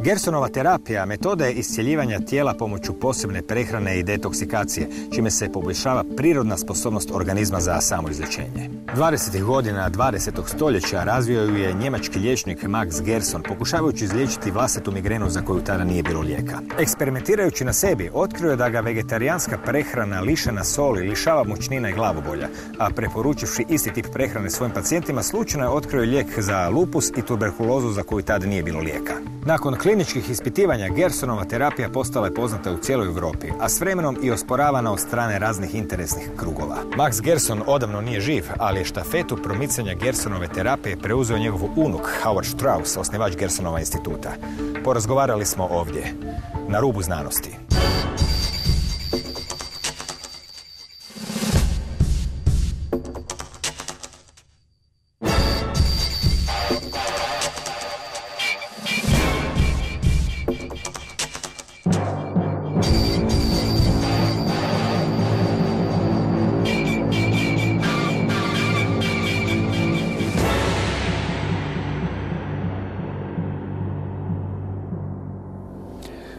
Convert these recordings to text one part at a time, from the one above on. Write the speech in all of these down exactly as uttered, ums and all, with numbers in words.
Gersonova terapija metoda je iscjeljivanja tijela pomoću posebne prehrane i detoksikacije, čime se poboljšava prirodna sposobnost organizma za samoizlječenje. dvadesetih godina dvadesetog stoljeća razvio ju je njemački liječnik Max Gerson, pokušavajući izliječiti vlastitu migrenu za koju tada nije bilo lijeka. Eksperimentirajući na sebi, otkrio je da ga vegetarijanska prehrana lišena soli lišava mučnina i glavobolja, a preporučivši isti tip prehrane svojim pacijentima, slučajno je otkrio lijek za lupus i tuberkulozu za koju tada nije bilo lijeka. Nakon kliničkih ispitivanja, Gersonova terapija postala je poznata u cijeloj Europi, a s vremenom i osporavana od strane raznih interesnih krugova. Max Gerson odavno nije živ, ali je štafetu promicanja Gersonove terapije preuzeo njegov unuk, Howard Strauss, osnivač Gersonova instituta. Porazgovarali smo ovdje, na rubu znanosti.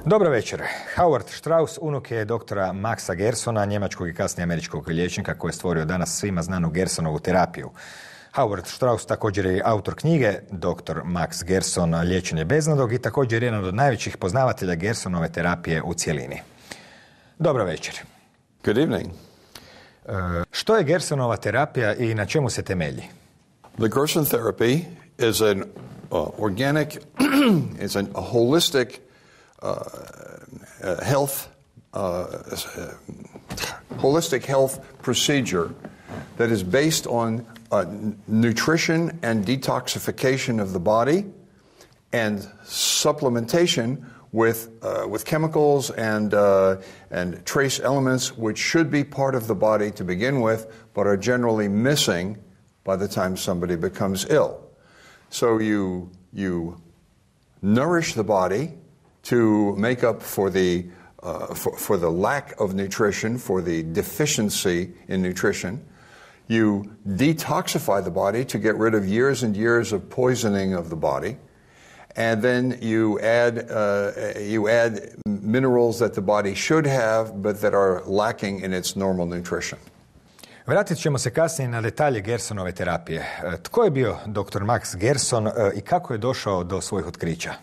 Dobro večer. Howard Strauss unuk je doktora Maxa Gersona, njemačkog i kasnije američkog liječnika koji je stvorio danas svima znanu Gersonovu terapiju. Howard Strauss također je autor knjige doktor Max Gerson, liječenje beznadog i također jedan od najvećih poznavatelja Gersonove terapije u cjelini. Dobro večer. Good evening. Uh, što je Gersonova terapija i na čemu se temelji? The Gerson therapy is an uh, organic, is an, a holistic Uh, uh, health, uh, uh, holistic health procedure that is based on uh, nutrition and detoxification of the body and supplementation with, uh, with chemicals and, uh, and trace elements which should be part of the body to begin with but are generally missing by the time somebody becomes ill. So you, you nourish the body to make up for the, uh, for, for the lack of nutrition, for the deficiency in nutrition. You detoxify the body to get rid of years and years of poisoning of the body. And then you add, uh, you add minerals that the body should have, but that are lacking in its normal nutrition. Vratit ćemo se kasnije na detalje Gersonove terapije. Tko je bio doktor Max Gerson i kako je došao do svojih otkrića?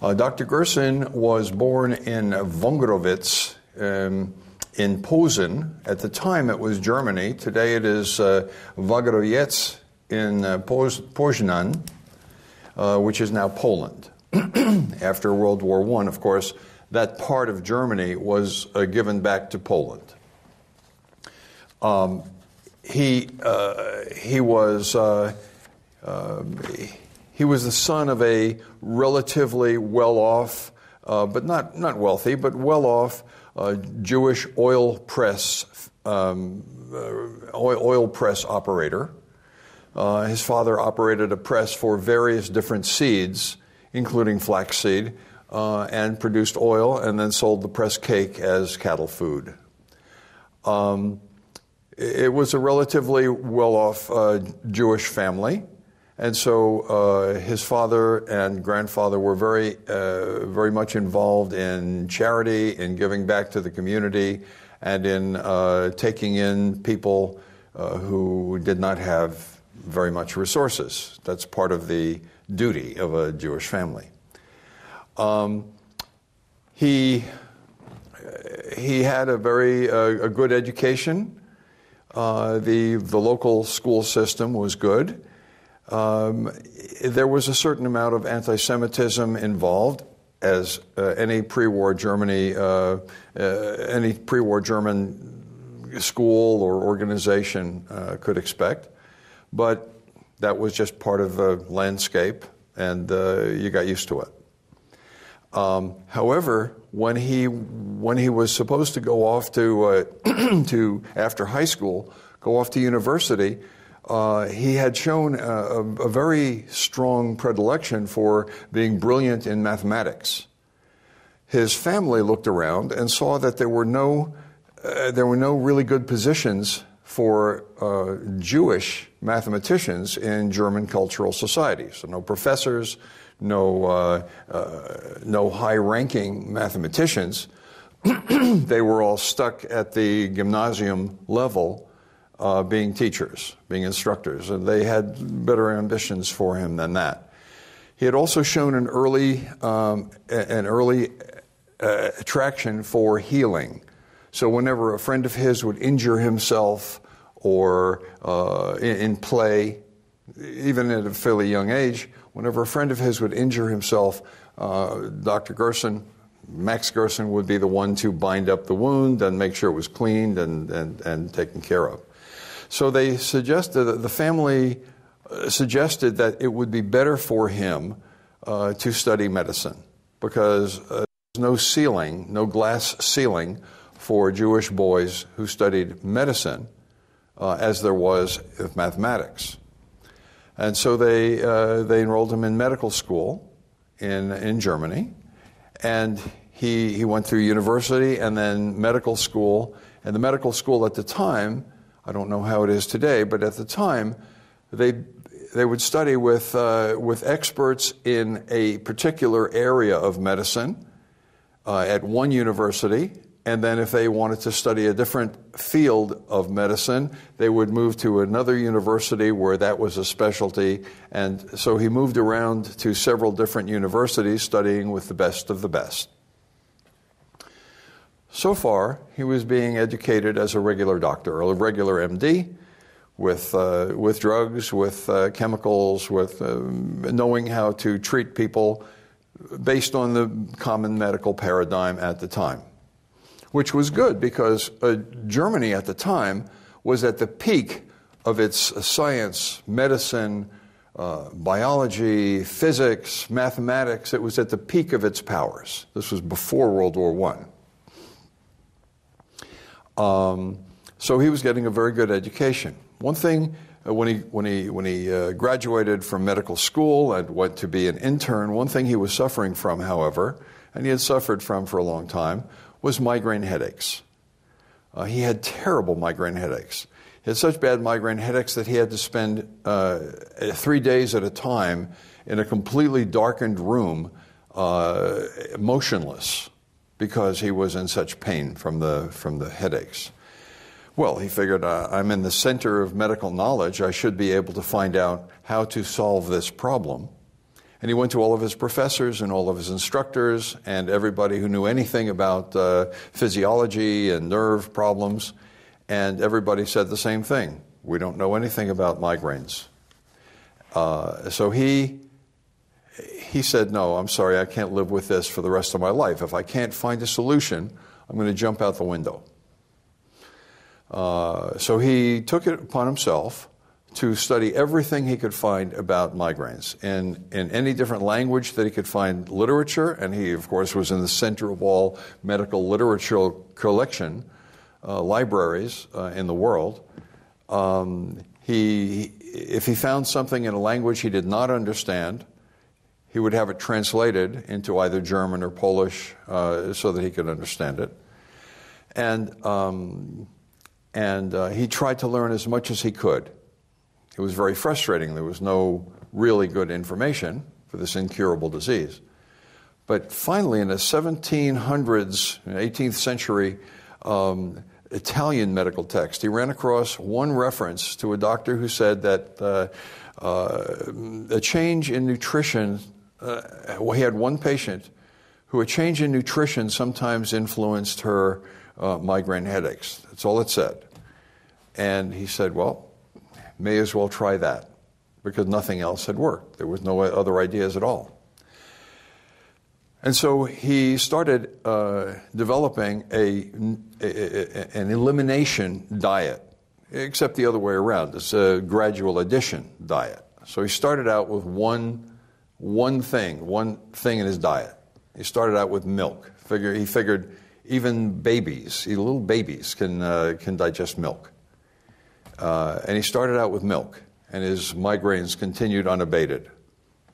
Uh, Doctor Gerson was born in Wągrowiec um, in Poznań. At the time it was Germany. Today it is uh, Wągrowiec in uh, Poz Poznań, uh, which is now Poland. After World War One, of course, that part of Germany was uh, given back to Poland. Um, he, uh, he was... Uh, uh, He was the son of a relatively well-off, uh, but not, not wealthy, but well-off uh, Jewish oil press, um, oil, oil press operator. Uh, his father operated a press for various different seeds, including flaxseed, uh, and produced oil and then sold the press cake as cattle food. Um, it was a relatively well-off uh, Jewish family. And so uh, his father and grandfather were very, uh, very much involved in charity, in giving back to the community, and in uh, taking in people uh, who did not have very much resources. That's part of the duty of a Jewish family. Um, he he had a very uh, a good education. Uh, the the local school system was good. Um, there was a certain amount of anti-Semitism involved, as uh, any pre-war Germany, uh, uh, any pre-war German school or organization uh, could expect, but that was just part of the landscape, and uh, you got used to it. Um, however, when he when he was supposed to go off to uh, to after high school, go off to university. Uh, he had shown a, a, a very strong predilection for being brilliant in mathematics. His family looked around and saw that there were no, uh, there were no really good positions for uh, Jewish mathematicians in German cultural society. So no professors, no, uh, uh, no high-ranking mathematicians. They were all stuck at the gymnasium level uh, being teachers, being instructors, and they had better ambitions for him than that. He had also shown an early, um, an early uh, attraction for healing. So whenever a friend of his would injure himself or uh, in, in play, even at a fairly young age, whenever a friend of his would injure himself, uh, Doctor Gerson, Max Gerson, would be the one to bind up the wound and make sure it was cleaned and, and, and taken care of. So they suggested, the family suggested that it would be better for him uh, to study medicine because uh, there's no ceiling, no glass ceiling for Jewish boys who studied medicine uh, as there was of mathematics. And so they, uh, they enrolled him in medical school in, in Germany. And he, he went through university and then medical school. And the medical school at the time, I don't know how it is today, but at the time, they, they would study with, uh, with experts in a particular area of medicine uh, at one university. And then if they wanted to study a different field of medicine, they would move to another university where that was a specialty. And so he moved around to several different universities studying with the best of the best. So far, he was being educated as a regular doctor, a regular M D, with, uh, with drugs, with uh, chemicals, with um, knowing how to treat people based on the common medical paradigm at the time. Which was good because uh, Germany at the time was at the peak of its science, medicine, uh, biology, physics, mathematics. It was at the peak of its powers. This was before World War One. Um, so he was getting a very good education. One thing, uh, when he, when he, when he uh, graduated from medical school and went to be an intern, one thing he was suffering from, however, and he had suffered from for a long time, was migraine headaches. Uh, he had terrible migraine headaches. He had such bad migraine headaches that he had to spend uh, three days at a time in a completely darkened room, uh, motionless, because he was in such pain from the, from the headaches. Well, he figured, uh, I'm in the center of medical knowledge. I should be able to find out how to solve this problem. And he went to all of his professors and all of his instructors and everybody who knew anything about uh, physiology and nerve problems. And everybody said the same thing. We don't know anything about migraines. Uh, so he, he said, no, I'm sorry, I can't live with this for the rest of my life. If I can't find a solution, I'm going to jump out the window. Uh, so he took it upon himself to study everything he could find about migraines in, in any different language that he could find literature. And he, of course, was in the center of all medical literature collection uh, libraries uh, in the world. Um, he, if he found something in a language he did not understand, he would have it translated into either German or Polish uh, so that he could understand it. And, um, and uh, he tried to learn as much as he could. It was very frustrating. There was no really good information for this incurable disease. But finally, in the seventeen hundreds, eighteenth century um, Italian medical text, he ran across one reference to a doctor who said that uh, uh, a change in nutrition, uh, well, he had one patient who a change in nutrition sometimes influenced her uh, migraine headaches. That's all it said. And he said, well, may as well try that, because nothing else had worked. There was no other ideas at all. And so he started uh, developing a, a, an elimination diet, except the other way around. It's a gradual addition diet. So he started out with one, one thing, one thing in his diet. He started out with milk. Figure, he figured even babies, even little babies can, uh, can digest milk. Uh, and he started out with milk, and his migraines continued unabated.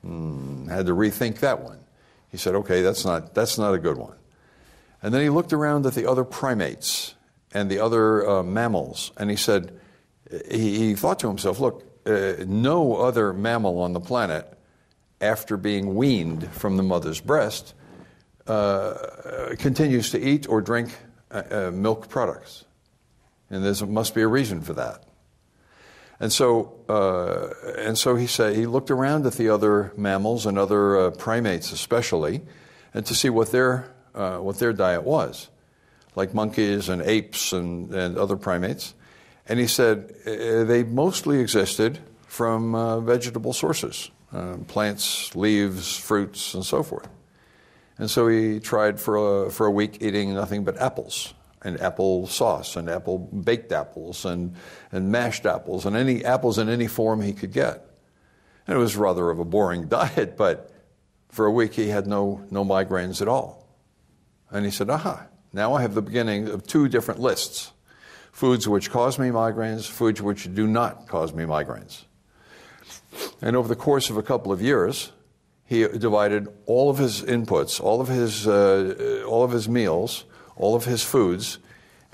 Mm, had to rethink that one. He said, okay, that's not, that's not a good one. And then he looked around at the other primates and the other uh, mammals, and he said, he, he thought to himself, look, uh, no other mammal on the planet, after being weaned from the mother's breast, uh, continues to eat or drink uh, uh, milk products. And there must be a reason for that. And so, uh, and so he said he looked around at the other mammals and other uh, primates, especially, and to see what their uh, what their diet was, like monkeys and apes and, and other primates. And he said uh, they mostly existed from uh, vegetable sources, uh, plants, leaves, fruits, and so forth. And so he tried for a, for a week eating nothing but apples, and apple sauce, and apple baked apples, and, and mashed apples, and any apples in any form he could get. And it was rather of a boring diet, but for a week he had no, no migraines at all. And he said, aha, now I have the beginning of two different lists: foods which cause me migraines, foods which do not cause me migraines. And over the course of a couple of years, he divided all of his inputs, all of his, uh, all of his meals, all of his foods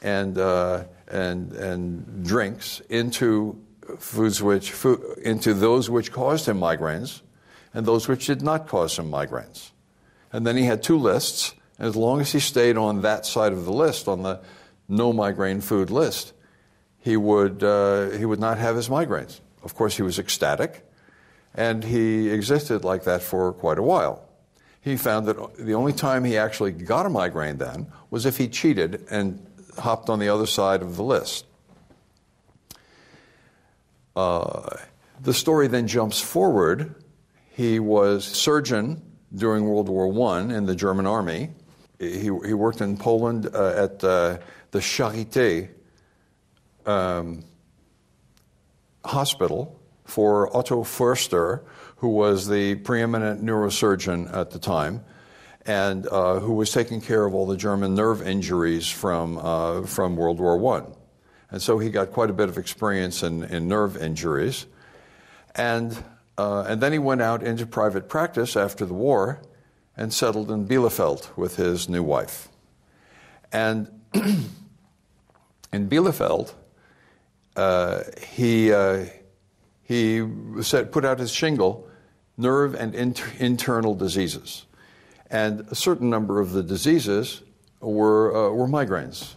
and uh, and and drinks into foods which food, into those which caused him migraines, and those which did not cause him migraines. And then he had two lists. And as long as he stayed on that side of the list, on the no migraine food list, he would uh, he would not have his migraines. Of course, he was ecstatic, and he existed like that for quite a while. He found that the only time he actually got a migraine then was if he cheated and hopped on the other side of the list. Uh, the story then jumps forward. He was surgeon during World War One in the German army. He, he worked in Poland uh, at uh, the Charité um, hospital for Otto Förster, who was the preeminent neurosurgeon at the time, and uh, who was taking care of all the German nerve injuries from uh, from World War One. And so he got quite a bit of experience in, in nerve injuries. And, uh, and then he went out into private practice after the war and settled in Bielefeld with his new wife. And in Bielefeld, uh, he, uh, he said, put out his shingle, nerve and inter- internal diseases. And a certain number of the diseases were uh, were migraines.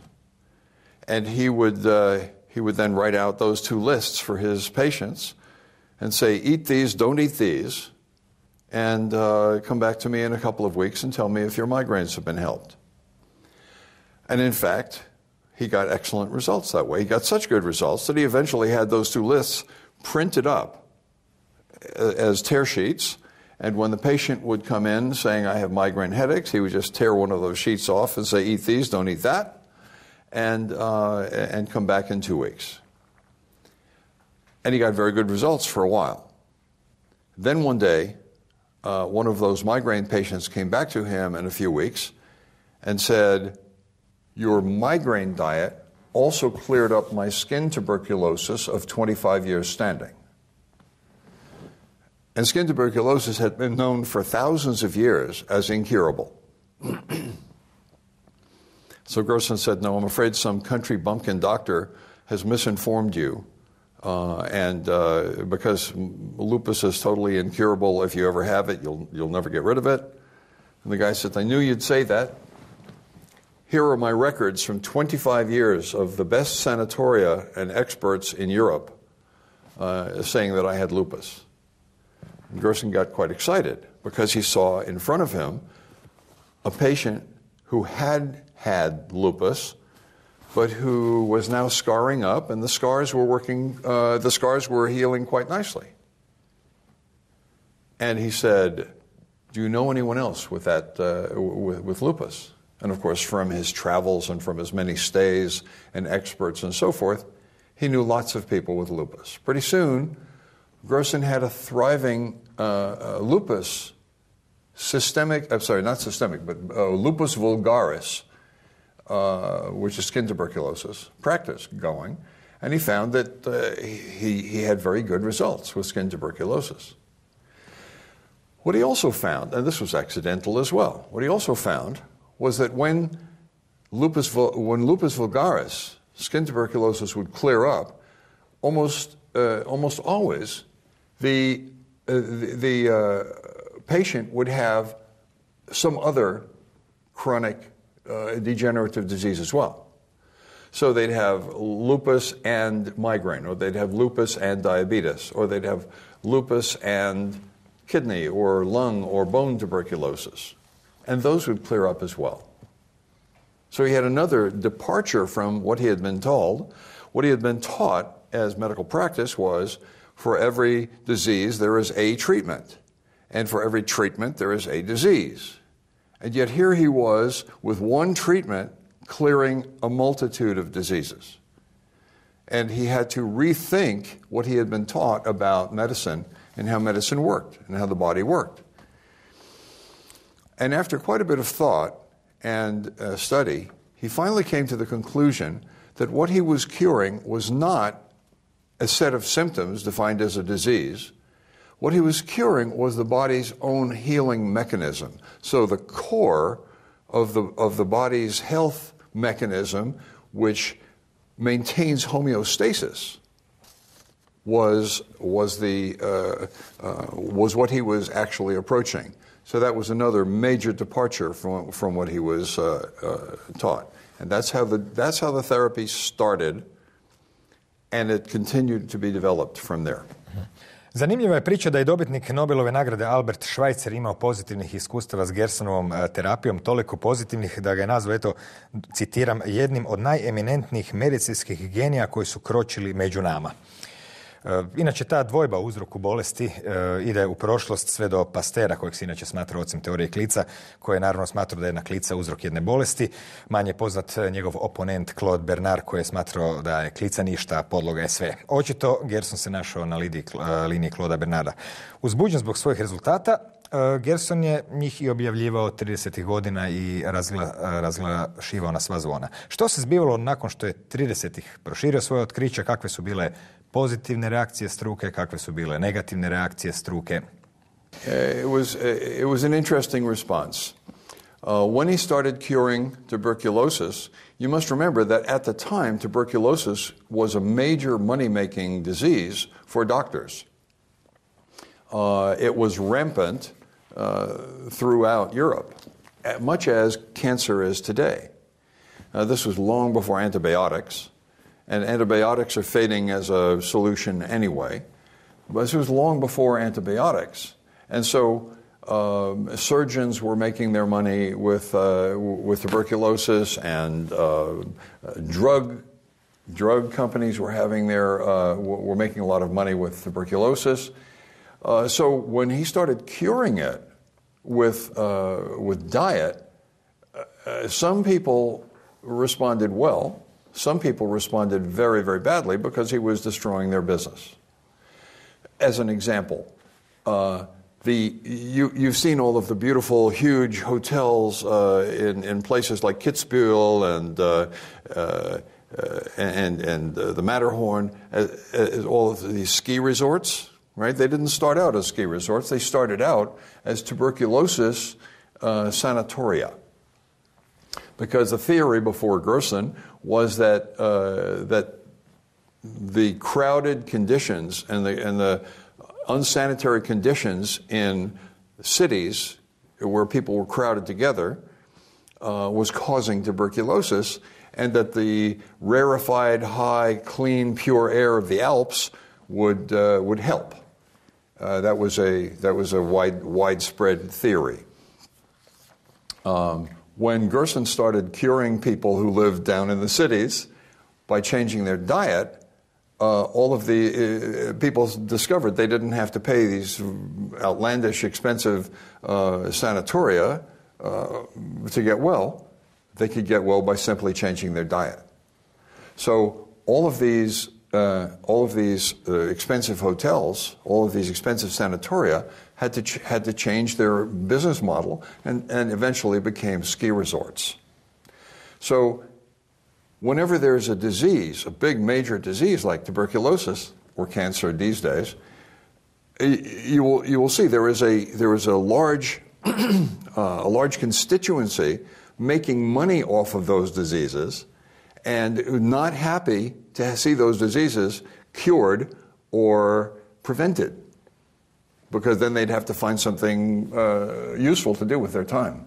And he would uh, he would then write out those two lists for his patients and say, eat these, don't eat these, and uh, come back to me in a couple of weeks and tell me if your migraines have been helped. And in fact, he got excellent results that way. He got such good results that he eventually had those two lists printed up as tear sheets, and when the patient would come in saying, I have migraine headaches, he would just tear one of those sheets off and say, eat these, don't eat that, and, uh, and come back in two weeks. And he got very good results for a while. Then one day, uh, one of those migraine patients came back to him in a few weeks and said, your migraine diet also cleared up my skin tuberculosis of twenty-five years standing. And skin tuberculosis had been known for thousands of years as incurable. So Gerson said, no, I'm afraid some country bumpkin doctor has misinformed you, uh, and uh, because lupus is totally incurable. If you ever have it, you'll, you'll never get rid of it. And the guy said, I knew you'd say that. Here are my records from twenty-five years of the best sanatoria and experts in Europe uh, saying that I had lupus. And Gerson got quite excited because he saw in front of him a patient who had had lupus, but who was now scarring up, and the scars were working, uh, the scars were healing quite nicely. And he said, do you know anyone else with that, uh, with, with lupus? And of course, from his travels and from his many stays and experts and so forth, he knew lots of people with lupus. Pretty soon, Gerson had a thriving uh, uh, lupus systemic, I'm sorry, not systemic, but uh, lupus vulgaris, uh, which is skin tuberculosis, practice going. And he found that uh, he, he had very good results with skin tuberculosis. What he also found, and this was accidental as well, what he also found was that when lupus, when lupus vulgaris, skin tuberculosis would clear up, almost uh, almost always the uh, the, the uh, patient would have some other chronic uh, degenerative disease as well. So they'd have lupus and migraine, or they'd have lupus and diabetes, or they'd have lupus and kidney or lung or bone tuberculosis. And those would clear up as well. So he had another departure from what he had been told. What he had been taught as medical practice was, for every disease there is a treatment, and for every treatment there is a disease. And yet here he was with one treatment clearing a multitude of diseases. And he had to rethink what he had been taught about medicine and how medicine worked and how the body worked. And after quite a bit of thought and uh, study, he finally came to the conclusion that what he was curing was not a set of symptoms defined as a disease. What he was curing was the body's own healing mechanism. So the core of the, of the body's health mechanism, which maintains homeostasis, was, was, the, uh, uh, was what he was actually approaching. So that was another major departure from, from what he was uh, uh, taught. And that's how the that's how the therapy started, and it continued to be developed from there. Zanimljiva je priča da je dobitnik Nobelove nagrade Albert Schweitzer imao pozitivnih iskustava s Gersonovom terapijom, toliko pozitivnih da ga je nazvao, eto, citiram, jednim od najeminentnijih medicinskih genija koji su kročili među nama. Inače, ta dvojba u uzroku bolesti ide u prošlost sve do Pastera, kojeg se inače smatra ocem teorije klica, koji je naravno smatrao da je na klica uzrok jedne bolesti. Manje poznat njegov oponent Claude Bernard, koji je smatrao da je klica ništa, podloga je sve. Očito, Gerson se našao na liniji Claude Bernarda. Uzbuđen zbog svojih rezultata, Gerson je njih i objavljivao tridesetih godina i razgla, razglašivao na sva zvona. Što se zbivalo nakon što je tridesetih proširio svoje otkrića, kakve su bile pozitivne reakcije struke, kakve su bile negativne reakcije struke? It was, it was an interesting response. Uh, when he started curing tuberculosis, you must remember that at the time tuberculosis was a major money-making disease for doctors. Uh, it was rampant Uh, throughout Europe, much as cancer is today. Uh, this was long before antibiotics, and antibiotics are fading as a solution anyway. But this was long before antibiotics, and so um, surgeons were making their money with uh, with tuberculosis, and uh, drug drug companies were having their uh, were making a lot of money with tuberculosis. Uh, so when he started curing it with uh, with diet, uh, some people responded well. Some people responded very, very badly because he was destroying their business. As an example, uh, the you you've seen all of the beautiful, huge hotels uh, in in places like Kitzbühel and uh, uh, and and uh, the Matterhorn, uh, uh, all of these ski resorts. Right? They didn't start out as ski resorts. They started out as tuberculosis uh, sanatoria, because the theory before Gerson was that uh, that the crowded conditions and the and the unsanitary conditions in cities where people were crowded together uh, was causing tuberculosis, and that the rarefied, high, clean, pure air of the Alps would uh, would help. Uh, that was a that was a wide widespread theory. Um, when Gerson started curing people who lived down in the cities by changing their diet, uh, all of the uh, people discovered they didn't have to pay these outlandish, expensive uh, sanatoria uh, to get well. They could get well by simply changing their diet. So all of these. Uh, all of these uh, expensive hotels, all of these expensive sanatoria, had to ch- had to change their business model, and, and eventually became ski resorts. So, whenever there's a disease, a big major disease like tuberculosis or cancer these days, you will you will see there is a there is a large uh, a large constituency making money off of those diseases, and not happy to see those diseases cured or prevented, because then they'd have to find something uh, useful to do with their time.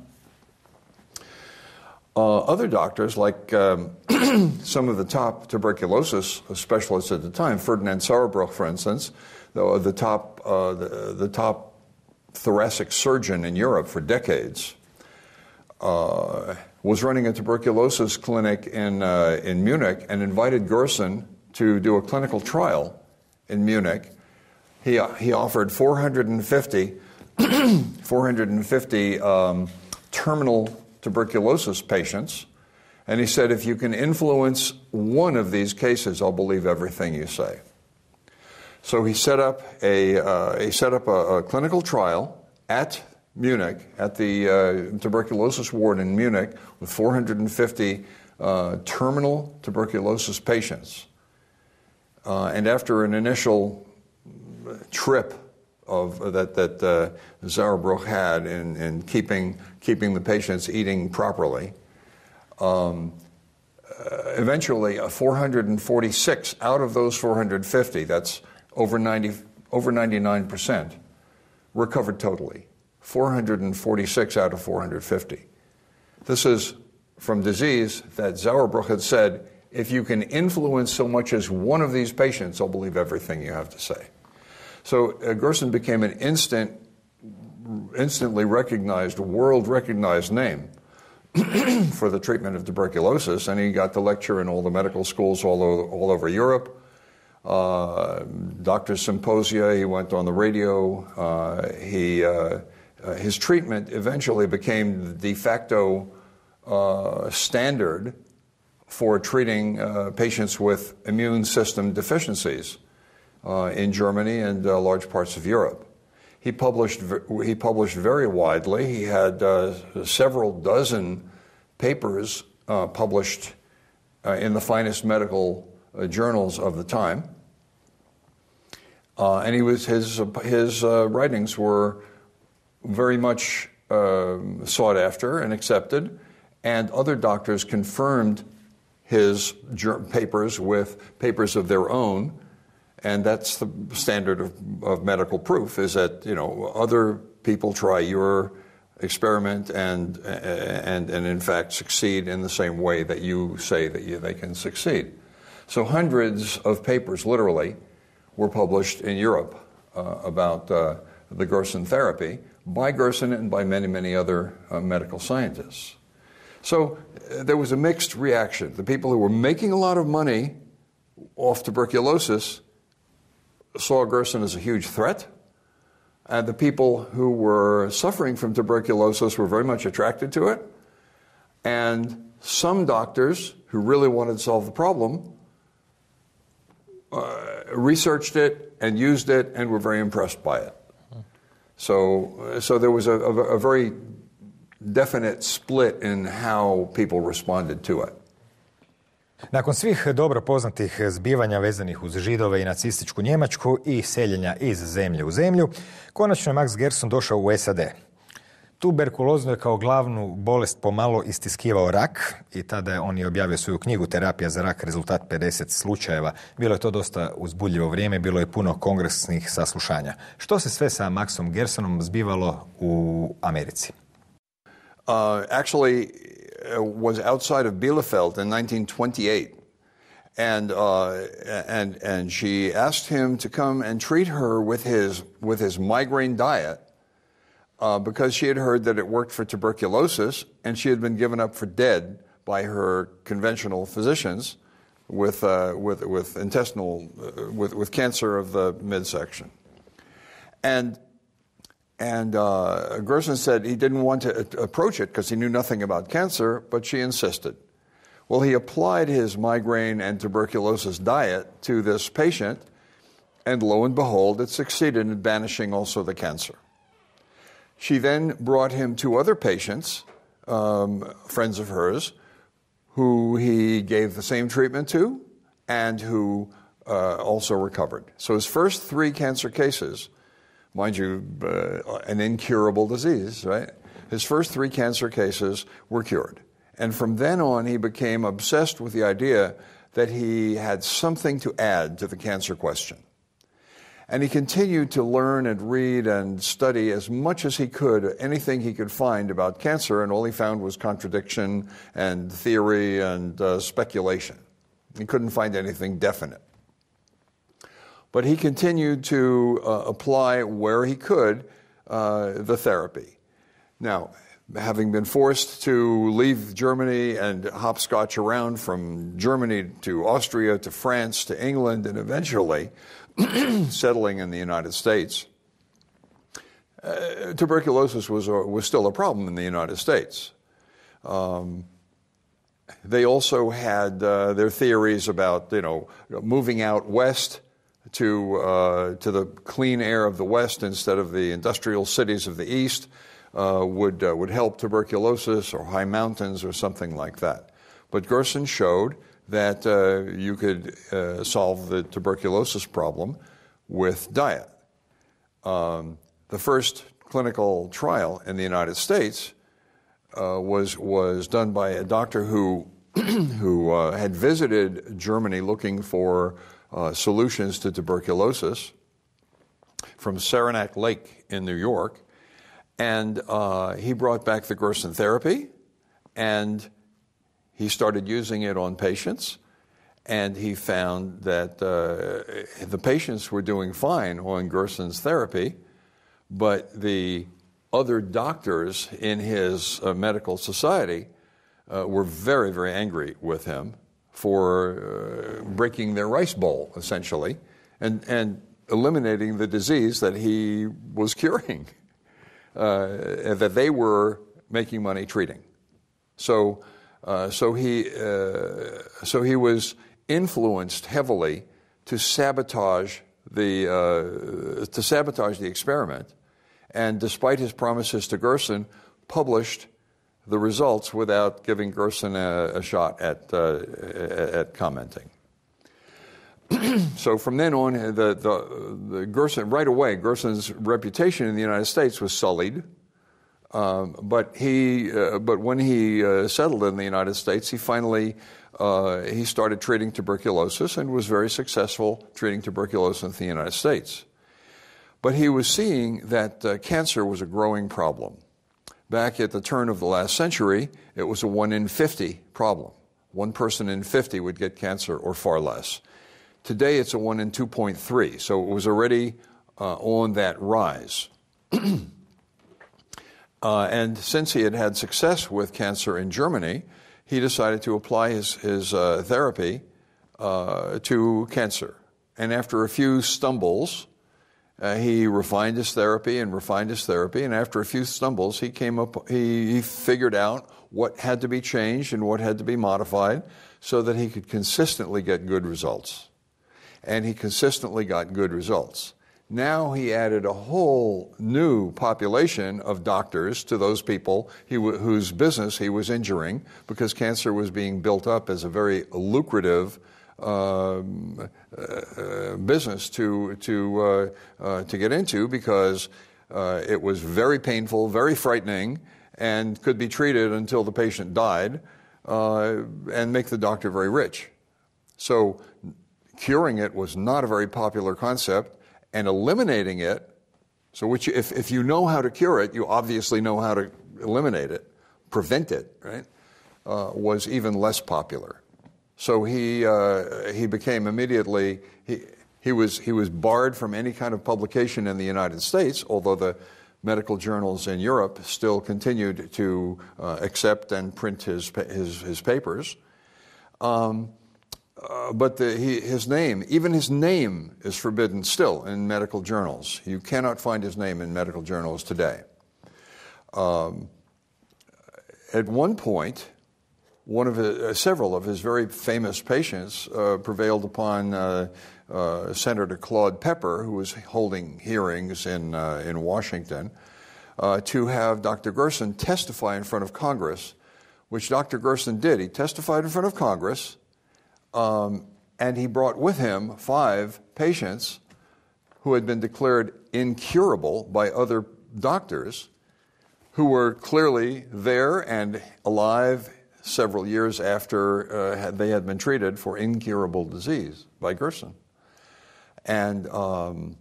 Uh, other doctors, like um, some of the top tuberculosis specialists at the time, Ferdinand Sauerbruch, for instance, the, the top uh, the, the top thoracic surgeon in Europe for decades, uh, was running a tuberculosis clinic in uh, in Munich and invited Gerson to do a clinical trial in Munich. He uh, he offered four hundred fifty um, terminal tuberculosis patients, and he said, if you can influence one of these cases, I'll believe everything you say. So he set up a uh, he set up a, a clinical trial at Munich, at the uh, tuberculosis ward in Munich, with four hundred fifty uh, terminal tuberculosis patients. Uh, and after an initial trip of that that uh, Sauerbruch had in, in keeping keeping the patients eating properly, um, uh, eventually uh, four hundred forty-six out of those four hundred fifty, that's over ninety over ninety-nine percent, recovered totally. four hundred forty-six out of four hundred fifty. This is from disease that Sauerbruch had said, if you can influence so much as one of these patients, I'll believe everything you have to say. So uh, Gerson became an instant, instantly recognized, world-recognized name for the treatment of tuberculosis, and he got to lecture in all the medical schools all over, all over Europe. Uh, doctor's symposia, he went on the radio. Uh, he, uh, uh, his treatment eventually became the de facto uh, standard for treating uh, patients with immune system deficiencies. Uh, in Germany and uh, large parts of Europe. He published, he published very widely. He had uh, several dozen papers uh, published uh, in the finest medical uh, journals of the time. Uh, and he was, his, his uh, writings were very much uh, sought after and accepted, and other doctors confirmed his germ papers with papers of their own. And that's the standard of, of medical proof, is that, you know, other people try your experiment and and and in fact succeed in the same way that you say that you, they can succeed. So hundreds of papers, literally, were published in Europe uh, about uh, the Gerson therapy by Gerson and by many, many other uh, medical scientists. So uh, there was a mixed reaction. The people who were making a lot of money off tuberculosis saw Gerson as a huge threat, and the people who were suffering from tuberculosis were very much attracted to it, and some doctors who really wanted to solve the problem uh, researched it and used it and were very impressed by it. So, so there was a, a, a very definite split in how people responded to it. Nakon svih dobro poznatih zbivanja vezanih uz Židove i nacističku Njemačku i seljenja iz zemlje u zemlju, konačno je Max Gerson došao u S A D. Tuberkulozno je kao glavnu bolest pomalo istiskivao rak i tada je on je objavio svoju knjigu Terapija za rak, rezultat pedeset slučajeva. Bilo je to dosta uzbudljivo vrijeme, bilo je puno kongresnih saslušanja. Što se sve sa Maxom Gersonom zbivalo u Americi? Uh, actually... was outside of Bielefeld in nineteen twenty-eight, and uh, and and she asked him to come and treat her with his with his migraine diet uh, because she had heard that it worked for tuberculosis, and she had been given up for dead by her conventional physicians with uh, with with intestinal uh, with with cancer of the midsection, and. And uh, Gerson said he didn't want to approach it because he knew nothing about cancer, but she insisted. Well, he applied his migraine and tuberculosis diet to this patient, and lo and behold, it succeeded in banishing also the cancer. She then brought him to other patients, um, friends of hers, who he gave the same treatment to and who uh, also recovered. So his first three cancer cases... Mind you, uh, an incurable disease, right? His first three cancer cases were cured. And from then on, he became obsessed with the idea that he had something to add to the cancer question. And he continued to learn and read and study as much as he could, anything he could find about cancer, and all he found was contradiction and theory and uh, speculation. He couldn't find anything definite. But he continued to uh, apply where he could uh, the therapy. Now, having been forced to leave Germany and hopscotch around from Germany to Austria to France to England and eventually settling in the United States, uh, tuberculosis was, uh, was still a problem in the United States. Um, they also had uh, their theories about, you know, moving out west to, uh, to the clean air of the West instead of the industrial cities of the East. Uh, would uh, would help tuberculosis or high mountains or something like that. But Gerson showed that uh, you could uh, solve the tuberculosis problem with diet. Um, the first clinical trial in the United States uh, was was done by a doctor who who uh, had visited Germany looking for uh, solutions to tuberculosis from Saranac Lake in New York. And uh, he brought back the Gerson therapy, and he started using it on patients, and he found that uh, the patients were doing fine on Gerson's therapy, but the other doctors in his uh, medical society uh, were very, very angry with him for uh, breaking their rice bowl, essentially, and, and eliminating the disease that he was curing. Uh, that they were making money treating, so uh, so he uh, so he was influenced heavily to sabotage the uh, to sabotage the experiment, and despite his promises to Gerson, published the results without giving Gerson a, a shot at uh, at commenting. So from then on, the, the, the Gerson, right away, Gerson's reputation in the United States was sullied. Um, but he, uh, but when he uh, settled in the United States, he finally uh, he started treating tuberculosis and was very successful treating tuberculosis in the United States. But he was seeing that uh, cancer was a growing problem. Back at the turn of the last century, it was a one in fifty problem. One person in fifty would get cancer or far less. Today, it's a one in two point three, so it was already uh, on that rise. uh, and since he had had success with cancer in Germany, he decided to apply his, his uh, therapy uh, to cancer. And after a few stumbles, uh, he refined his therapy and refined his therapy, and after a few stumbles, he came up, he, he figured out what had to be changed and what had to be modified so that he could consistently get good results. And he consistently got good results. Now he added a whole new population of doctors to those people he w- whose business he was injuring, because cancer was being built up as a very lucrative um, uh, business to to uh, uh, to get into, because uh, it was very painful, very frightening, and could be treated until the patient died, uh, and make the doctor very rich. So curing it was not a very popular concept, and eliminating it, so which if, if you know how to cure it, you obviously know how to eliminate it, prevent it, right, uh, was even less popular. So he uh, he became immediately, he, he, was, he was barred from any kind of publication in the United States, although the medical journals in Europe still continued to uh, accept and print his, his, his papers. Um, Uh, but the, he, his name, even his name is forbidden still in medical journals. You cannot find his name in medical journals today. Um, at one point, one of his, uh, several of his very famous patients uh, prevailed upon uh, uh, Senator Claude Pepper, who was holding hearings in, uh, in Washington, uh, to have Doctor Gerson testify in front of Congress, which Doctor Gerson did. He testified in front of Congress. Um, and he brought with him five patients who had been declared incurable by other doctors, who were clearly there and alive, several years after uh, had, they had been treated for incurable disease by Gerson. And um,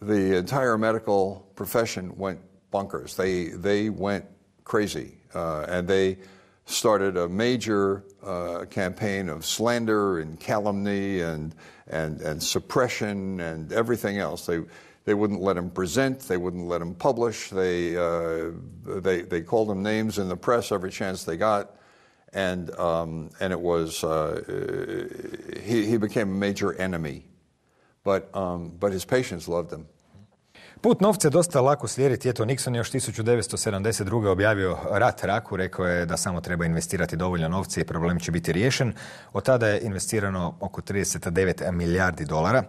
the entire medical profession went bonkers. They, they went crazy, uh, and they started a major uh, campaign of slander and calumny and, and, and suppression and everything else. They, They wouldn't let him present. They wouldn't let him publish. They, uh, they, they called him names in the press every chance they got, and um, and it was uh, he he became a major enemy, but um, but his patients loved him. Put novca je dosta lako slijediti. Eto, Nixon je još tisuću devetsto sedamdeset druge objavio rat raku, rekao je da samo treba investirati dovoljno novca i problem će biti riješen. Od tada je investirano oko trideset devet milijardi dolara.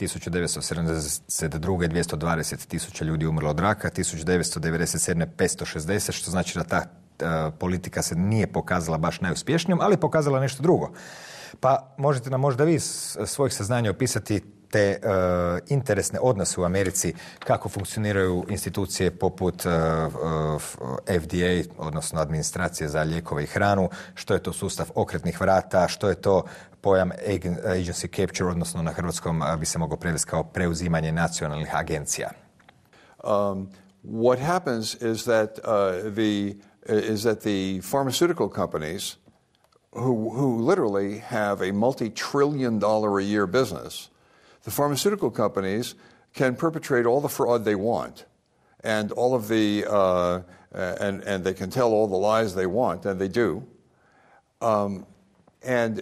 tisuću devetsto sedamdeset druge dvjesto dvadeset tisuća ljudi umrlo od raka, tisuću devetsto devedeset sedme petsto šezdeset, što znači da ta uh, politika se nije pokazala baš najuspješnijom, ali pokazala nešto drugo. Pa možete nam možda vi iz svojih saznanja opisati te uh, interesne odnose u Americi, kako funkcioniraju institucije poput uh, uh, F D A, odnosno administracije za lijekove i hranu, što je to sustav okretnih vrata, što je to pojam agency capture, odnosno na hrvatskom bi se mogao prevesti kao preuzimanje nacionalnih agencija. Um, what happens is that uh, the is that the pharmaceutical companies who who literally have a multi-trillion dollar a year business, the pharmaceutical companies can perpetrate all the fraud they want, and all of the uh, and and they can tell all the lies they want, and they do, um, and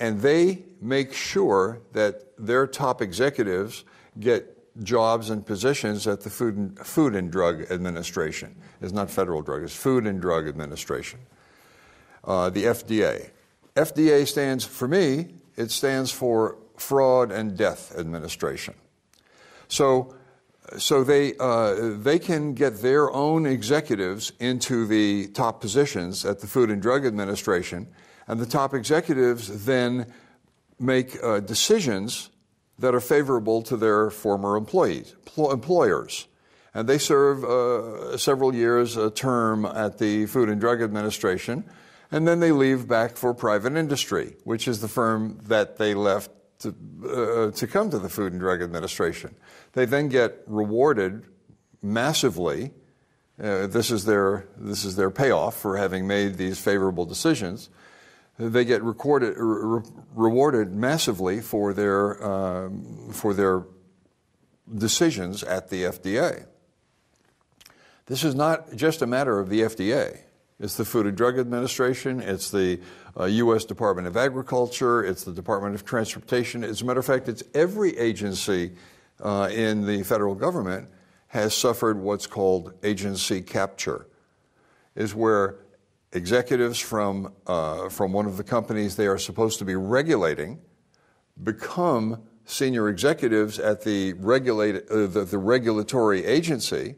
and they make sure that their top executives get jobs and positions at the Food and, Food and Drug Administration. It's not Federal Drug; it's Food and Drug Administration, uh, the F D A. F D A stands for me. It stands for Fraud and Death Administration. So, so they uh, they can get their own executives into the top positions at the Food and Drug Administration, and the top executives then make uh, decisions that are favorable to their former employees, pl- employers, and they serve uh, several years a term at the Food and Drug Administration, and then they leave back for private industry, which is the firm that they left To, uh, to come to the Food and Drug Administration. They then get rewarded massively. Uh, this is their this is their payoff for having made these favorable decisions. They get recorded, re- rewarded massively for their um, for their decisions at the F D A. This is not just a matter of the F D A. It's the Food and Drug Administration, it's the uh, U S Department of Agriculture, it's the Department of Transportation. As a matter of fact, it's every agency uh, in the federal government has suffered what's called agency capture, is where executives from, uh, from one of the companies they are supposed to be regulating become senior executives at the, regulate, uh, the, the regulatory agency,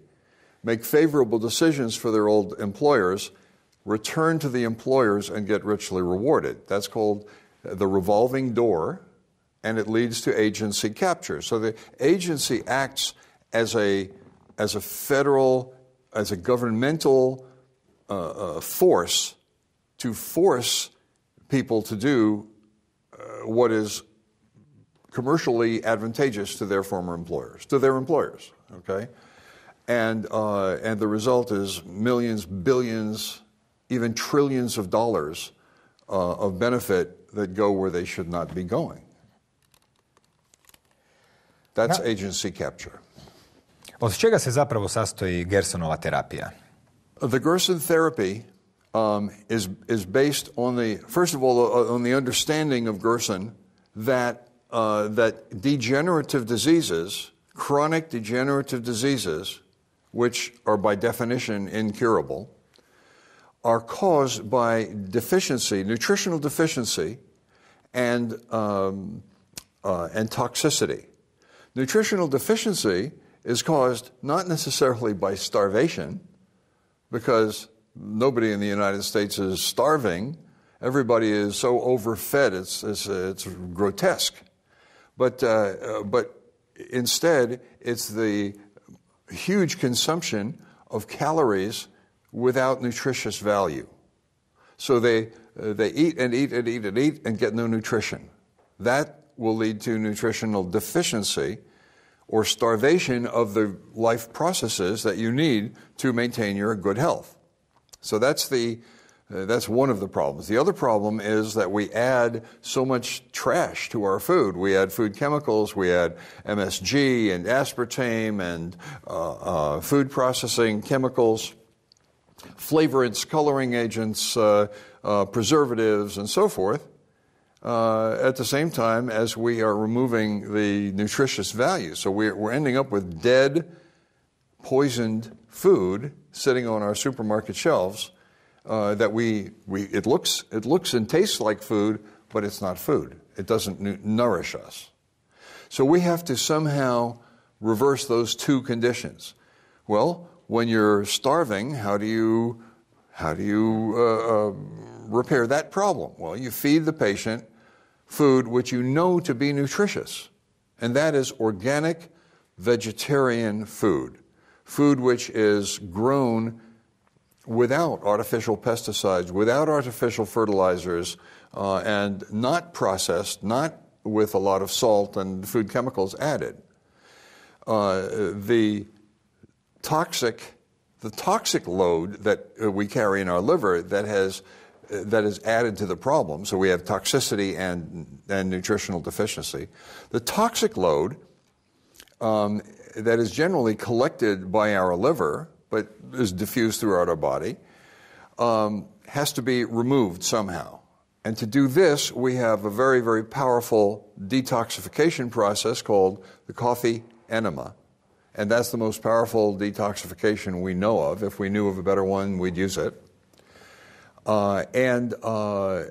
make favorable decisions for their old employers, return to the employers and get richly rewarded. That's called the revolving door, and it leads to agency capture. So the agency acts as a as a federal, as a governmental uh, uh, force to force people to do uh, what is commercially advantageous to their former employers, to their employers, okay? And uh, and the result is millions, billions, even trillions of dollars uh, of benefit that go where they should not be going. That's no. Agency capture. Od čega se zapravo sastoji Gersonova terapija? The Gerson therapy um, is is based on the first of all uh, on the understanding of Gerson that uh, that degenerative diseases, chronic degenerative diseases, which are by definition incurable, are caused by deficiency, nutritional deficiency, and um, uh, and toxicity. Nutritional deficiency is caused not necessarily by starvation, because nobody in the United States is starving. Everybody is so overfed; it's it's, it's grotesque. But uh, but instead, it's the huge consumption of calories without nutritious value. So they Uh, they eat and eat and eat and eat and get no nutrition. That will lead to nutritional deficiency or starvation of the life processes that you need to maintain your good health. So that's the uh, that's one of the problems. The other problem is that we add so much trash to our food. We add food chemicals, we add M S G and aspartame and uh, uh, food processing chemicals, flavorants, coloring agents, uh, uh, preservatives, and so forth. Uh, at the same time as we are removing the nutritious value. So we're, we're ending up with dead, poisoned food sitting on our supermarket shelves uh, that we, we it looks it looks and tastes like food, but it's not food. It doesn't nu- nourish us. So we have to somehow reverse those two conditions. Well, when you're starving, how do you how do you uh, uh, repair that problem? Well, you feed the patient food which you know to be nutritious, and that is organic vegetarian food, food which is grown without artificial pesticides, without artificial fertilizers, uh, and not processed, not with a lot of salt and food chemicals added. Uh, the toxic, the toxic load that uh, we carry in our liver that has that is added to the problem, so we have toxicity and and nutritional deficiency. The toxic load um, that is generally collected by our liver, but is diffused throughout our body, um, has to be removed somehow. And to do this, we have a very, very powerful detoxification process called the coffee enema. And that's the most powerful detoxification we know of. If we knew of a better one, we'd use it. Uh, and uh,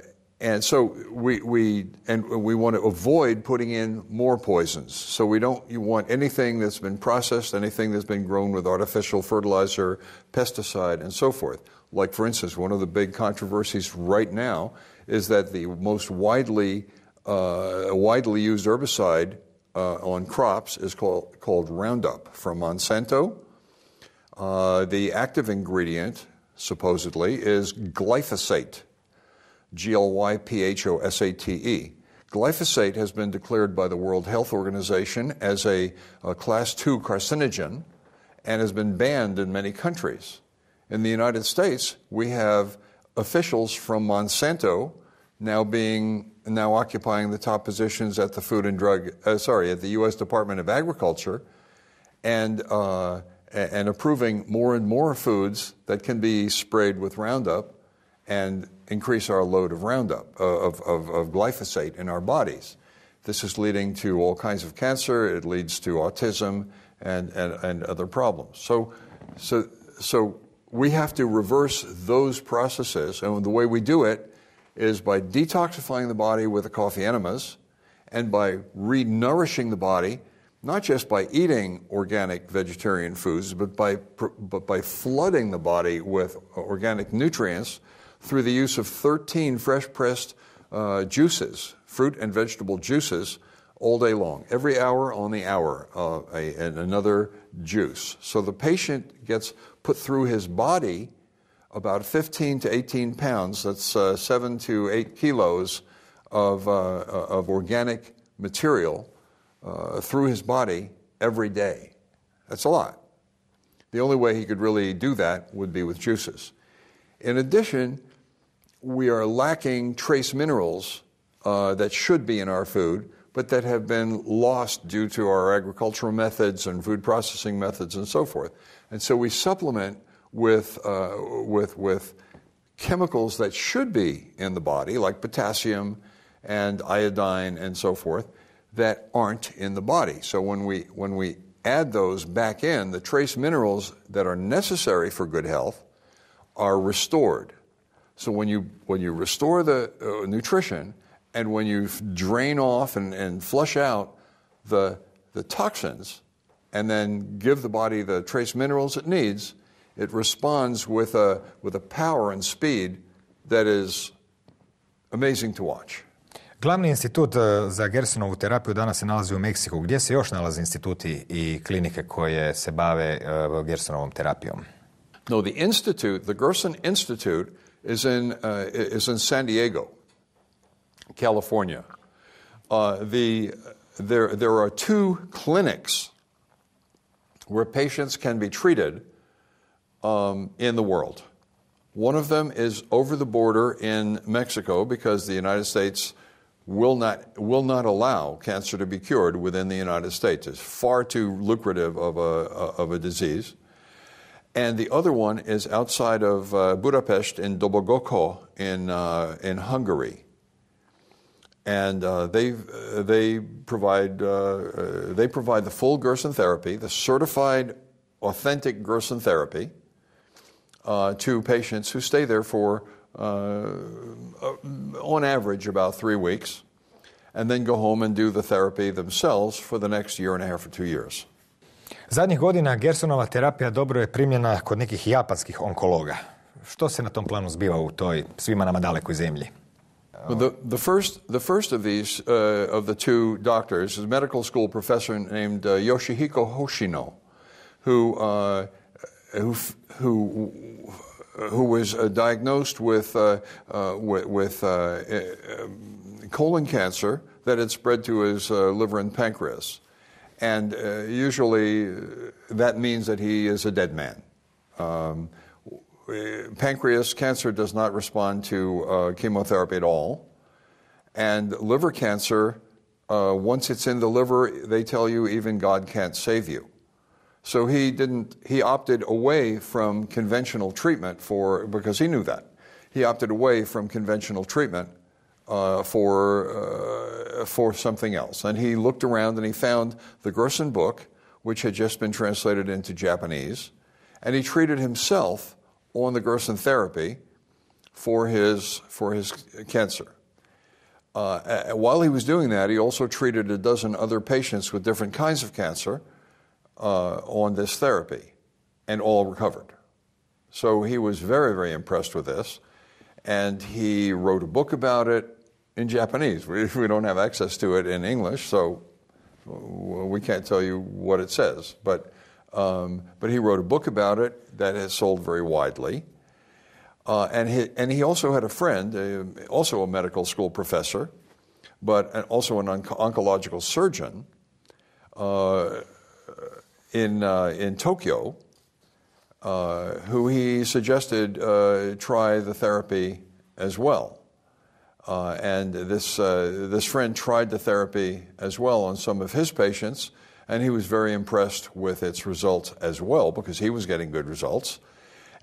and so we we and we want to avoid putting in more poisons. So we don't you want anything that's been processed, anything that's been grown with artificial fertilizer, pesticide, and so forth. Like, for instance, one of the big controversies right now is that the most widely uh, widely used herbicide uh, on crops is called called Roundup from Monsanto. Uh, the active ingredient, supposedly, is glyphosate, G L Y P H O S A T E. Glyphosate has been declared by the World Health Organization as a, a class two carcinogen and has been banned in many countries. In the United States, we have officials from Monsanto now being now occupying the top positions at the Food and Drug, uh, sorry, at the U S Department of Agriculture, and uh, and approving more and more foods that can be sprayed with Roundup and increase our load of Roundup, of, of, of glyphosate in our bodies. This is leading to all kinds of cancer. It leads to autism and, and, and other problems. So, so, so we have to reverse those processes, and the way we do it is by detoxifying the body with the coffee enemas and by re-nourishing the body, not just by eating organic vegetarian foods, but by but by flooding the body with organic nutrients through the use of thirteen fresh-pressed uh, juices, fruit and vegetable juices, all day long, every hour on the hour, uh, a, and another juice. So the patient gets put through his body about fifteen to eighteen pounds, that's uh, seven to eight kilos of, uh, of organic material, Uh, through his body every day. That's a lot. The only way he could really do that would be with juices. In addition, we are lacking trace minerals uh, that should be in our food, but that have been lost due to our agricultural methods and food processing methods and so forth. And so we supplement with uh, with with chemicals that should be in the body, like potassium and iodine and so forth, that aren't in the body. So when we when we add those back in, the trace minerals that are necessary for good health are restored. So when you when you restore the uh, nutrition, and when you drain off and, and flush out the the toxins, and then give the body the trace minerals it needs, it responds with a with a power and speed that is amazing to watch. Glavni institut za Gersonovu terapiju danas se nalazi u Meksiku. Gdje se još nalaze instituti I klinike koje se bave Gersonovom terapijom? No, the institute, the Gerson Institute is in, uh, is in San Diego, California. Uh, the, there, there are two clinics where patients can be treated um, in the world. One of them is over the border in Mexico, because the United States will not, will not allow cancer to be cured within the United States. It's far too lucrative of a, of a disease. And the other one is outside of uh, Budapest in Dobogókő in, uh, in Hungary. And uh, they, they, provide, uh, they provide the full Gerson therapy, the certified, authentic Gerson therapy, Uh, to patients who stay there for, uh, on average, about three weeks, and then go home and do the therapy themselves for the next year and a half or two years. Zadnjih godina Gersonova terapija dobro je primljena kod nekih japanskih onkologa. Što se na tom planu zbiva u toj svima nama dalekoj zemlji? The, the first, the first of these uh, of the two doctors is a medical school professor named uh, Yoshihiko Hoshino, who uh, who who who was uh, diagnosed with uh, uh, with, with uh, uh, colon cancer that had spread to his uh, liver and pancreas, and uh, usually that means that he is a dead man. Um, pancreas cancer does not respond to uh, chemotherapy at all, and liver cancer, uh, once it's in the liver, they tell you even God can't save you. So he didn't, he opted away from conventional treatment for, because he knew that. He opted away from conventional treatment uh, for, uh, for something else. And he looked around and he found the Gerson book, which had just been translated into Japanese. And he treated himself on the Gerson therapy for his, for his cancer. Uh, while he was doing that, he also treated a dozen other patients with different kinds of cancer Uh, on this therapy, and all recovered. So he was very, very impressed with this, and he wrote a book about it in Japanese. We, we don't have access to it in English, so we can't tell you what it says. But, um, but he wrote a book about it that has sold very widely. Uh, and, he, and he also had a friend, uh, also a medical school professor, but an, also an onco- oncological surgeon, uh, in uh, in Tokyo, uh, who he suggested uh, try the therapy as well. Uh, and this uh, this friend tried the therapy as well on some of his patients, and he was very impressed with its results as well, because he was getting good results.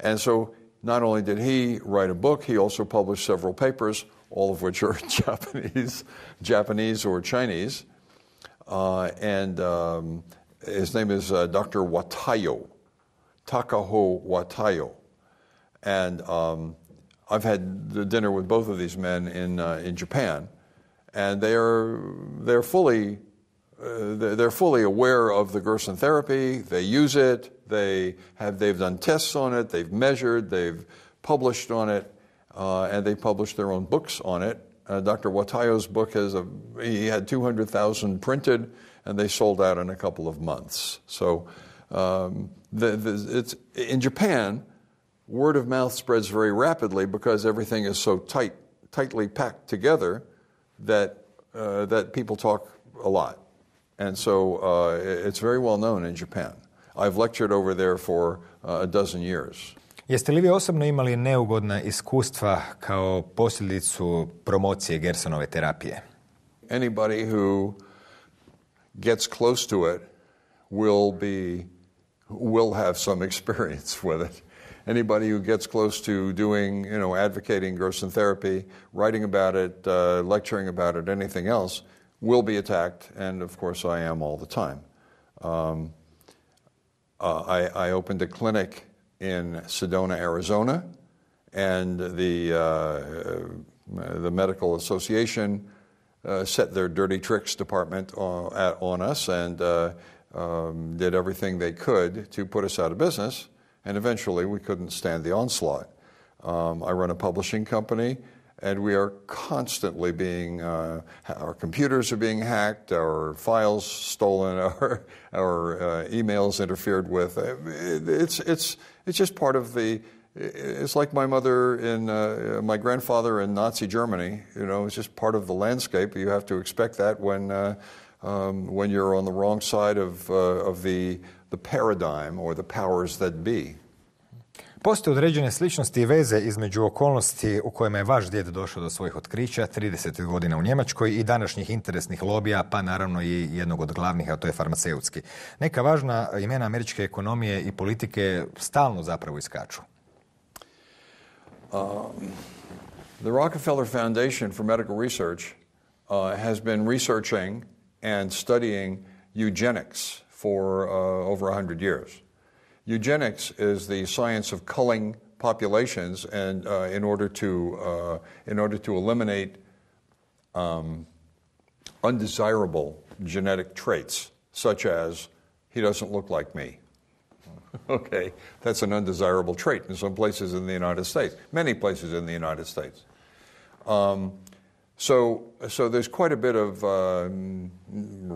And so not only did he write a book, he also published several papers, all of which are Japanese, Japanese or Chinese. Uh, and... Um, His name is uh, Doctor Watayo, Takaho Watayo. And um, I've had the dinner with both of these men in uh, in Japan, and they are they're fully uh, they're fully aware of the Gerson therapy. They use it. They have they've done tests on it. They've measured. They've published on it, uh, and they published their own books on it. Uh, Doctor Watayo's book has a he had two hundred thousand printed. And they sold out in a couple of months. So um, the, the, it's, in Japan, word of mouth spreads very rapidly because everything is so tight, tightly packed together that uh, that people talk a lot. And so uh, it's very well known in Japan. I've lectured over there for uh, a dozen years. Jeste li vi osobno imali neugodna iskustva kao posljedicu promocije Gersonove terapije? Anybody who gets close to it will be will have some experience with it. Anybody who gets close to doing, you know, advocating Gerson therapy, writing about it, uh, lecturing about it, anything else, will be attacked. And of course, I am all the time. Um, uh, I, I opened a clinic in Sedona, Arizona, and the uh, uh, the medical association Uh, set their dirty tricks department on, at, on us and uh, um, did everything they could to put us out of business, and eventually we couldn't stand the onslaught. Um, I run a publishing company, and we are constantly being, uh, our computers are being hacked, our files stolen, our, our uh, emails interfered with. It's, it's, it's just part of the It's like my mother and uh, my grandfather in Nazi Germany. You know, it's just part of the landscape. You have to expect that when uh, um, when you're on the wrong side of uh, of the the paradigm or the powers that be. Postoje određene sličnosti i veze između okolnosti u kojima je vaš djed došao do svojih otkrića tridesetih godina u Njemačkoj i današnjih interesnih lobija, pa naravno i jednog od glavnih, a to je farmaceutski. Neka važna imena američke ekonomije i politike stalno zapravo iskaču. Um, the Rockefeller Foundation for Medical Research uh, has been researching and studying eugenics for uh, over one hundred years. Eugenics is the science of culling populations, and uh, in order to uh, in order to eliminate um, undesirable genetic traits, such as he doesn't look like me. Okay, that's an undesirable trait in some places in the United States, many places in the United States. Um, So, so there's quite a bit of uh,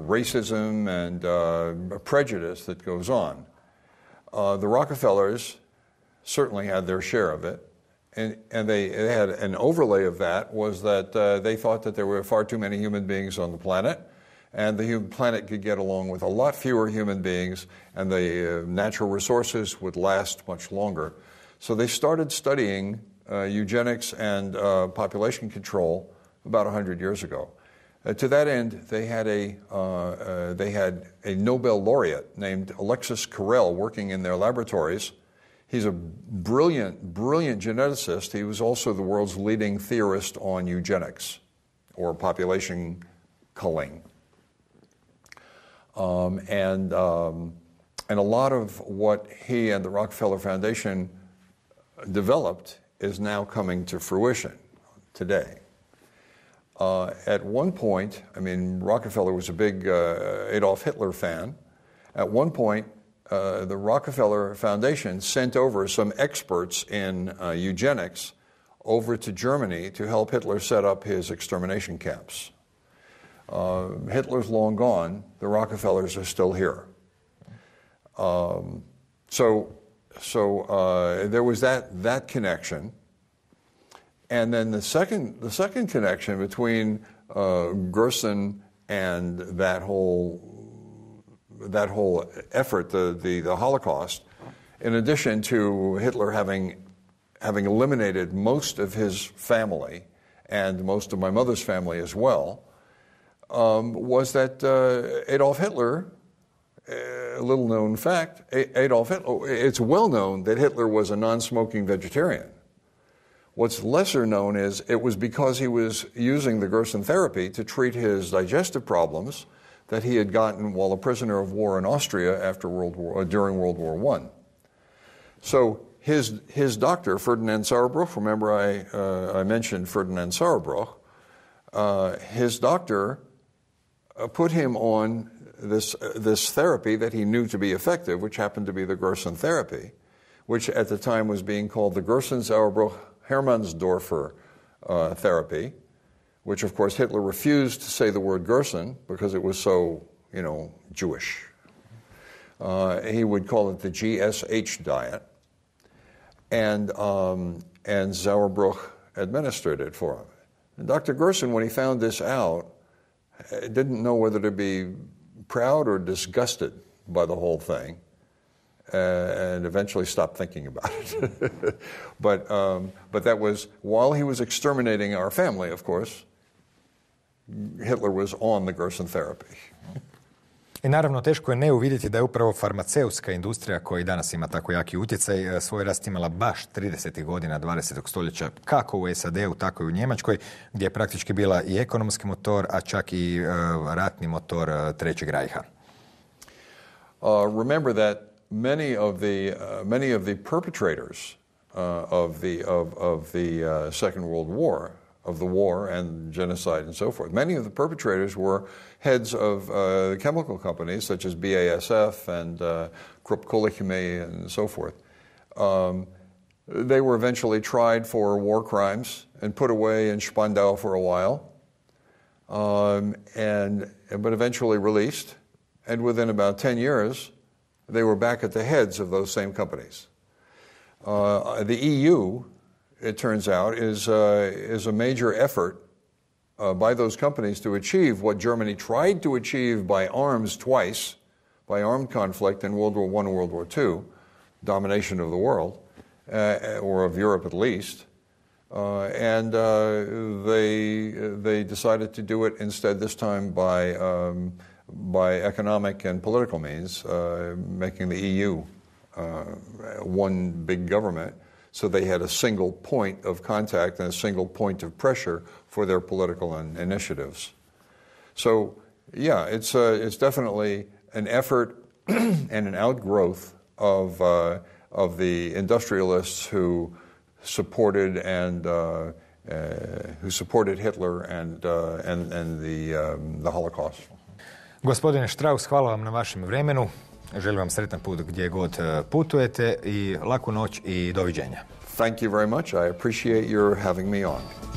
racism and uh, prejudice that goes on. Uh, the Rockefellers certainly had their share of it, and, and they, they had an overlay of that was that uh, they thought that there were far too many human beings on the planet, and the human planet could get along with a lot fewer human beings, and the uh, natural resources would last much longer. So they started studying uh, eugenics and uh, population control about one hundred years ago. Uh, to that end, they had a uh, uh, they had a Nobel laureate named Alexis Carrel working in their laboratories. He's a brilliant, brilliant geneticist. He was also the world's leading theorist on eugenics, or population culling. Um, and um, and a lot of what he and the Rockefeller Foundation developed is now coming to fruition today. Uh, at one point, I mean, Rockefeller was a big uh, Adolf Hitler fan. At one point, uh, the Rockefeller Foundation sent over some experts in uh, eugenics over to Germany to help Hitler set up his extermination camps. Uh, Hitler's long gone. The Rockefellers are still here. Um, so, so uh, there was that that connection. And then the second, the second connection between uh, Gerson and that whole, that whole effort, the, the, the Holocaust, in addition to Hitler having, having eliminated most of his family and most of my mother's family as well, um, was that uh, Adolf Hitler, a little known fact, Adolf Hitler, it's well known that Hitler was a non-smoking vegetarian. What's lesser known is it was because he was using the Gerson therapy to treat his digestive problems that he had gotten while a prisoner of war in Austria after World War, uh, during World War One. So his his doctor, Ferdinand Sauerbruch, remember I uh, I mentioned Ferdinand Sauerbruch, uh, his doctor uh, put him on this uh, this therapy that he knew to be effective, which happened to be the Gerson therapy, which at the time was being called the Gerson-Sauerbruch Hermannsdorfer uh, therapy, which of course Hitler refused to say the word Gerson because it was so, you know, Jewish. Uh, he would call it the G S H diet, and um, and Sauerbruch administered it for him. And Doctor Gerson, when he found this out, didn't know whether to be proud or disgusted by the whole thing. Uh, and eventually stopped thinking about it. but um, but that was, while he was exterminating our family, of course, Hitler was on the Gerson therapy. I naravno teško je ne uvidjeti da je upravo farmaceutska industrija koja i danas ima tako jaki utjecaj svoj rast imala baš tridesetih godina dvadesetog stoljeća, kako u S A D-u, tako i u Njemačkoj, gdje je praktički bila i ekonomski motor, a čak i uh, ratni motor uh, Trećeg rajha. Uh, remember that Many of the uh, many of the perpetrators uh, of the of of the uh, Second World War, of the war and genocide and so forth. Many of the perpetrators were heads of uh, chemical companies such as B A S F and uh, Krupp, Kali Chemie and so forth. Um, they were eventually tried for war crimes and put away in Spandau for a while, um, and but eventually released. And within about ten years, they were back at the heads of those same companies. Uh, the E U, it turns out, is uh, is a major effort uh, by those companies to achieve what Germany tried to achieve by arms twice, by armed conflict in World War One and World War Two, domination of the world, uh, or of Europe at least. Uh, and uh, they they decided to do it instead this time by um, by economic and political means, uh, making the E U uh, one big government. So they had a single point of contact and a single point of pressure for their political in- initiatives. So yeah, it's uh, it's definitely an effort and an outgrowth of uh, of the industrialists who. supported and uh, uh, who supported Hitler and uh, and and the um, the Holocaust. Gospodine Strauss, hvala vam na vašem vremenu. Želim vam sretan put gdje god putujete I laku noć I doviđenja. Thank you very much. I appreciate your having me on.